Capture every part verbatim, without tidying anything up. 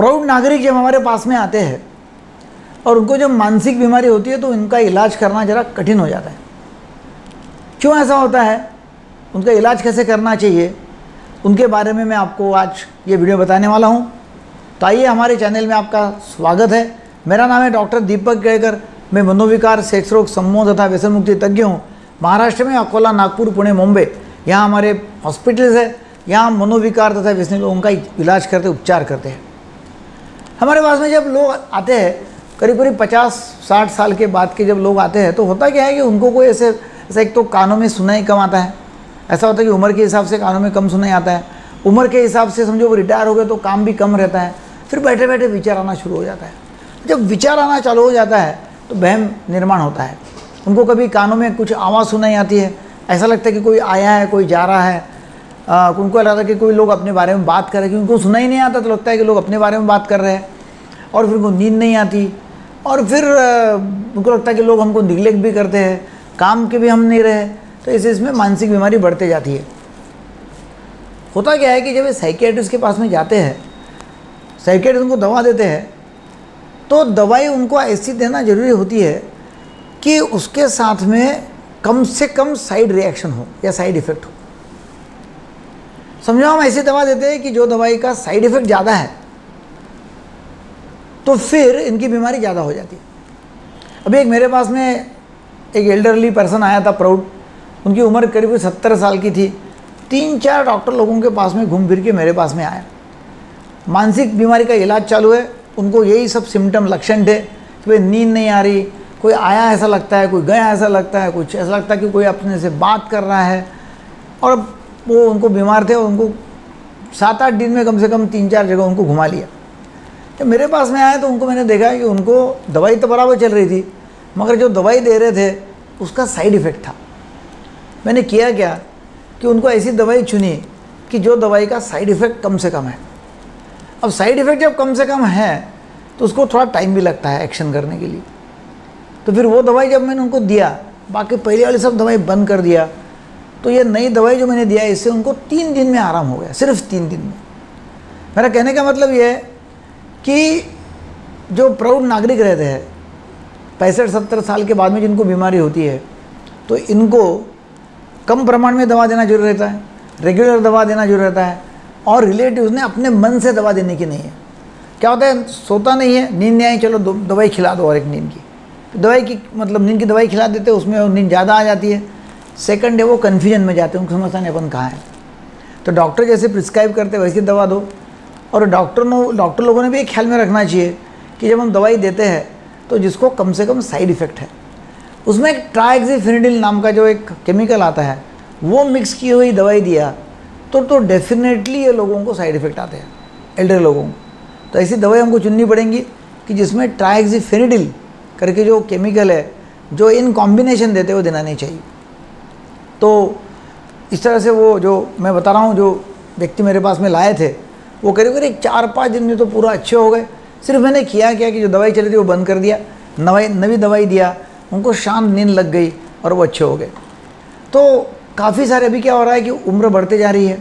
प्रौढ़ नागरिक जब हमारे पास में आते हैं और उनको जब मानसिक बीमारी होती है तो उनका इलाज करना ज़रा कठिन हो जाता है। क्यों ऐसा होता है, उनका इलाज कैसे करना चाहिए, उनके बारे में मैं आपको आज ये वीडियो बताने वाला हूँ। तो आइए, हमारे चैनल में आपका स्वागत है। मेरा नाम है डॉक्टर दीपक केलकर। मैं मनोविकार, सेक्स रोग, सम्मोह तथा व्यसन मुक्ति तज्ञ हूँ। महाराष्ट्र में अकोला, नागपुर, पुणे, मुंबई यहाँ हमारे हॉस्पिटल्स है। यहाँ मनोविकार तथा व्यसन लोगों का इलाज करते, उपचार करते हैं। हमारे पास में जब लोग आते हैं करीब करीब पचास साठ साल के बाद के जब लोग आते हैं तो होता क्या है कि उनको कोई ऐसे ऐसा एक तो कानों में सुनाई कम आता है। ऐसा होता है कि उम्र के हिसाब से कानों में कम सुनाई आता है। उम्र के हिसाब से समझो वो रिटायर हो गए तो काम भी कम रहता है। फिर बैठे बैठे विचार आना शुरू हो जाता है। जब विचार आना चालू हो जाता है तो वहम निर्माण होता है। उनको कभी कानों में कुछ आवाज़ सुनाई आती है, ऐसा लगता है कि कोई आया है, कोई जा रहा है। आ, उनको लगता है कि कोई लोग अपने बारे में बात कर रहे हैं, क्योंकि उनको सुनाई नहीं आता तो लगता है कि लोग अपने बारे में बात कर रहे हैं। और फिर उनको नींद नहीं आती और फिर उनको लगता है कि लोग हमको निगलेक्ट भी करते हैं, काम के भी हम नहीं रहे। तो इसे इसमें मानसिक बीमारी बढ़ते जाती है। होता क्या है कि जब ये साइकियाट्रिस्ट के पास में जाते हैं, साइकियाट्रिस्ट उनको दवा देते हैं तो दवाई उनको ऐसी देना ज़रूरी होती है कि उसके साथ में कम से कम साइड रिएक्शन हो या साइड इफ़ेक्ट हो। समझो हम ऐसी दवा देते हैं कि जो दवाई का साइड इफ़ेक्ट ज़्यादा है तो फिर इनकी बीमारी ज़्यादा हो जाती है। अभी एक मेरे पास में एक एल्डरली पर्सन आया था, प्रौढ़, उनकी उम्र करीब सत्तर साल की थी। तीन चार डॉक्टर लोगों के पास में घूम फिर के मेरे पास में आया। मानसिक बीमारी का इलाज चालू है। उनको यही सब सिम्टम लक्षण थे कि भाई नींद नहीं आ रही, कोई आया ऐसा लगता है, कोई गया ऐसा लगता है, कुछ ऐसा लगता है कि कोई अपने से बात कर रहा है। और वो उनको बीमार थे और उनको सात आठ दिन में कम से कम तीन चार जगह उनको घुमा लिया। जब मेरे पास में आए तो उनको मैंने देखा कि उनको दवाई तो बराबर चल रही थी, मगर जो दवाई दे रहे थे उसका साइड इफ़ेक्ट था। मैंने किया क्या कि उनको ऐसी दवाई चुनी कि जो दवाई का साइड इफ़ेक्ट कम से कम है। अब साइड इफ़ेक्ट जब कम से कम है तो उसको थोड़ा टाइम भी लगता है एक्शन करने के लिए। तो फिर वो दवाई जब मैंने उनको दिया, बाकी पहले वाली सब दवाई बंद कर दिया, तो ये नई दवाई जो मैंने दिया इससे उनको तीन दिन में आराम हो गया, सिर्फ तीन दिन में। मेरा कहने का मतलब ये है कि जो प्रौढ़ नागरिक रहते हैं पैंसठ सत्तर साल के बाद में जिनको बीमारी होती है तो इनको कम प्रमाण में दवा देना जरूरी रहता है, रेगुलर दवा देना जरूरी रहता है। और रिलेटिव्स ने अपने मन से दवा देने की नहीं है। क्या होता है, सोता नहीं है, नींद नहीं आई, चलो दवाई खिला दो और एक नींद की दवाई की मतलब नींद की दवाई खिला देते हैं, उसमें नींद ज़्यादा आ जाती है। सेकंड डे वो कन्फ्यूजन में जाते हैं, उनको समझता नहीं अपन कहाँ है। तो डॉक्टर जैसे प्रिस्क्राइब करते वैसी दवा दो। और डॉक्टर नो डॉक्टर लोगों ने भी एक ख्याल में रखना चाहिए कि जब हम दवाई देते हैं तो जिसको कम से कम साइड इफ़ेक्ट है। उसमें एक ट्राएग्जीफेनेडिल नाम का जो एक केमिकल आता है वो मिक्स की हुई दवाई दिया तो तो डेफिनेटली ये लोगों को साइड इफ़ेक्ट आते हैं, एल्डर लोगों को। तो ऐसी दवाई हमको चुननी पड़ेंगी कि जिसमें ट्राएग्जीफेनेडिल करके जो केमिकल है जो इन कॉम्बिनेशन देते हैं वो देना नहीं चाहिए। तो इस तरह से वो जो मैं बता रहा हूँ, जो व्यक्ति मेरे पास में लाए थे वो करीब करीब चार पाँच दिन में तो पूरा अच्छे हो गए। सिर्फ मैंने किया क्या कि जो दवाई चली थी वो बंद कर दिया, नवाई नवी दवाई दिया, उनको शांत नींद लग गई और वो अच्छे हो गए। तो काफ़ी सारे अभी क्या हो रहा है कि उम्र बढ़ते जा रही है,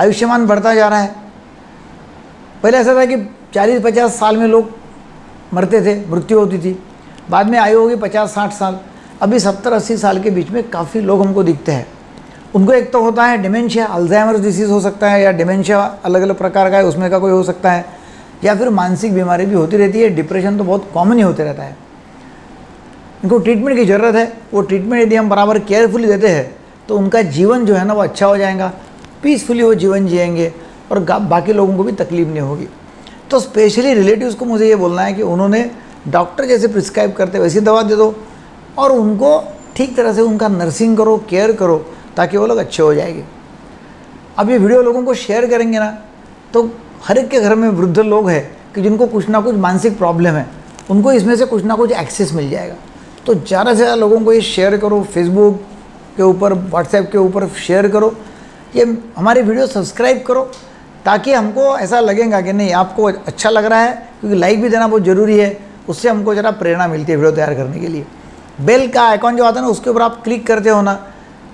आयुष्मान बढ़ता जा रहा है। पहले ऐसा था कि चालीस पचास साल में लोग मरते थे, मृत्यु होती थी। बाद में आयु होगी पचास साठ साल। अभी सत्तर अस्सी साल के बीच में काफ़ी लोग हमको दिखते हैं। उनको एक तो होता है डिमेंशिया, अल्जाइमर डिसीज़ हो सकता है, या डिमेंशिया अलग अलग प्रकार का है उसमें का कोई हो सकता है, या फिर मानसिक बीमारी भी होती रहती है। डिप्रेशन तो बहुत कॉमन ही होते रहता है। इनको ट्रीटमेंट की ज़रूरत है। वो ट्रीटमेंट यदि हम बराबर केयरफुली देते हैं तो उनका जीवन जो है ना वो अच्छा हो जाएगा, पीसफुली वो जीवन जिएंगे और बाकी लोगों को भी तकलीफ नहीं होगी। तो स्पेशली रिलेटिव्स को मुझे ये बोलना है कि उन्होंने डॉक्टर जैसे प्रिस्क्राइब करते वैसी दवा दे दो और उनको ठीक तरह से उनका नर्सिंग करो, केयर करो, ताकि वो लोग अच्छे हो जाएंगे। अब ये वीडियो लोगों को शेयर करेंगे ना तो हर एक के घर में वृद्ध लोग हैं कि जिनको कुछ ना कुछ मानसिक प्रॉब्लम है, उनको इसमें से कुछ ना कुछ एक्सेस मिल जाएगा। तो ज़्यादा से ज़्यादा लोगों को ये शेयर करो, फेसबुक के ऊपर, व्हाट्सएप के ऊपर शेयर करो, ये हमारी वीडियो सब्सक्राइब करो, ताकि हमको ऐसा लगेगा कि नहीं आपको अच्छा लग रहा है। क्योंकि लाइक भी देना बहुत ज़रूरी है, उससे हमको ज़रा प्रेरणा मिलती है वीडियो तैयार करने के लिए। बेल का आइकॉन जो आता है ना उसके ऊपर आप क्लिक करते हो ना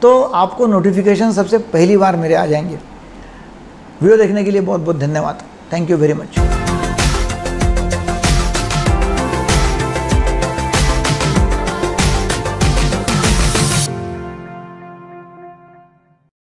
तो आपको नोटिफिकेशन सबसे पहली बार मेरे आ जाएंगे। वीडियो देखने के लिए बहुत बहुत धन्यवाद। Thank you very much.